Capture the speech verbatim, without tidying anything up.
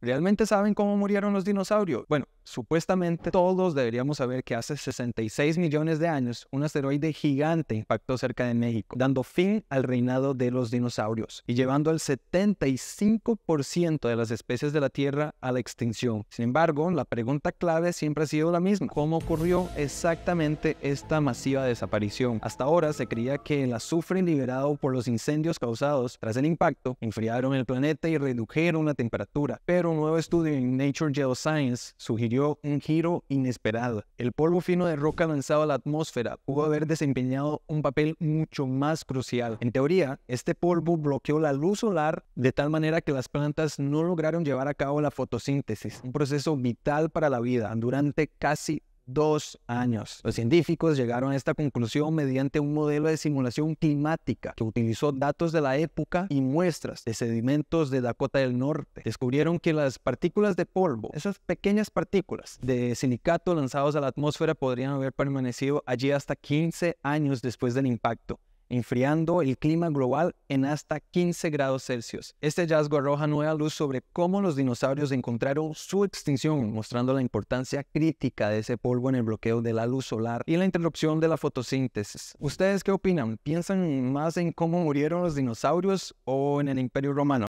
¿Realmente saben cómo murieron los dinosaurios? Bueno, supuestamente todos deberíamos saber que hace sesenta y seis millones de años un asteroide gigante impactó cerca de México, dando fin al reinado de los dinosaurios y llevando al setenta y cinco por ciento de las especies de la Tierra a la extinción. Sin embargo, la pregunta clave siempre ha sido la misma: ¿cómo ocurrió exactamente esta masiva desaparición? Hasta ahora se creía que el azufre liberado por los incendios causados tras el impacto enfriaron el planeta y redujeron la temperatura, pero un nuevo estudio en Nature Geoscience sugirió un giro inesperado. El polvo fino de roca lanzado a la atmósfera pudo haber desempeñado un papel mucho más crucial. En teoría, este polvo bloqueó la luz solar de tal manera que las plantas no lograron llevar a cabo la fotosíntesis, un proceso vital para la vida, durante casi dos años. Los científicos llegaron a esta conclusión mediante un modelo de simulación climática que utilizó datos de la época y muestras de sedimentos de Dakota del Norte. Descubrieron que las partículas de polvo, esas pequeñas partículas de silicato lanzados a la atmósfera, podrían haber permanecido allí hasta quince años después del impacto, enfriando el clima global en hasta quince grados Celsius. Este hallazgo arroja nueva luz sobre cómo los dinosaurios encontraron su extinción, mostrando la importancia crítica de ese polvo en el bloqueo de la luz solar y la interrupción de la fotosíntesis. ¿Ustedes qué opinan? ¿Piensan más en cómo murieron los dinosaurios o en el Imperio Romano?